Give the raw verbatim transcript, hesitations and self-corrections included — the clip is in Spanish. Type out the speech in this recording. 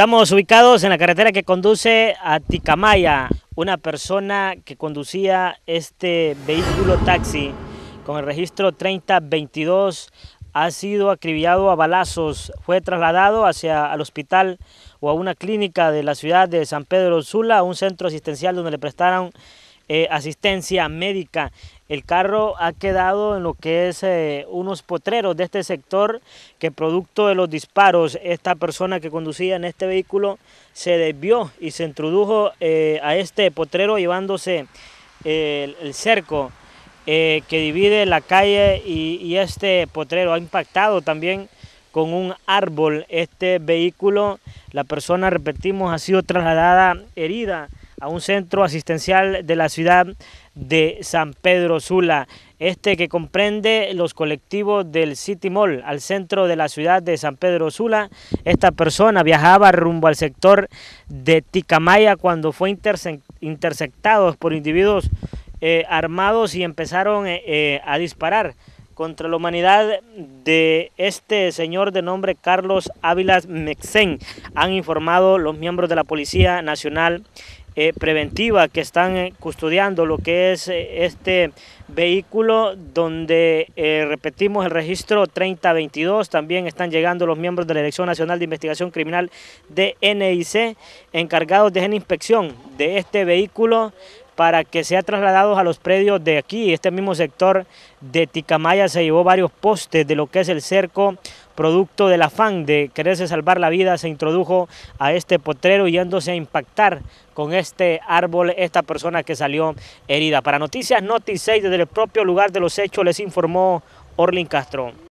Estamos ubicados en la carretera que conduce a Ticamaya. Una persona que conducía este vehículo taxi con el registro treinta veintidós ha sido acribillado a balazos. Fue trasladado hacia el hospital o a una clínica de la ciudad de San Pedro Sula, un centro asistencial donde le prestaron eh, asistencia médica. El carro ha quedado en lo que es eh, unos potreros de este sector, que producto de los disparos, esta persona que conducía en este vehículo se desvió y se introdujo eh, a este potrero, llevándose eh, el, el cerco eh, que divide la calle y, y este potrero. Ha impactado también con un árbol este vehículo. La persona, repetimos, ha sido trasladada herida a un centro asistencial de la ciudad de San Pedro Sula, este que comprende los colectivos del City Mall, al centro de la ciudad de San Pedro Sula. Esta persona viajaba rumbo al sector de Ticamaya cuando fue interse interceptado por individuos eh, armados y empezaron eh, a disparar contra la humanidad de este señor de nombre Carlos Ávila Mexen, han informado los miembros de la Policía Nacional Eh, preventiva que están eh, custodiando lo que es eh, este vehículo, donde eh, repetimos el registro treinta veintidós. También están llegando los miembros de la Dirección Nacional de Investigación Criminal de N I C, encargados de la inspección de este vehículo para que sea trasladado a los predios de aquí. Este mismo sector de Ticamaya se llevó varios postes de lo que es el cerco. Producto del afán de quererse salvar la vida, se introdujo a este potrero yéndose a impactar con este árbol esta persona que salió herida. Para Noticias Noti seis, desde el propio lugar de los hechos, les informó Orlin Castro.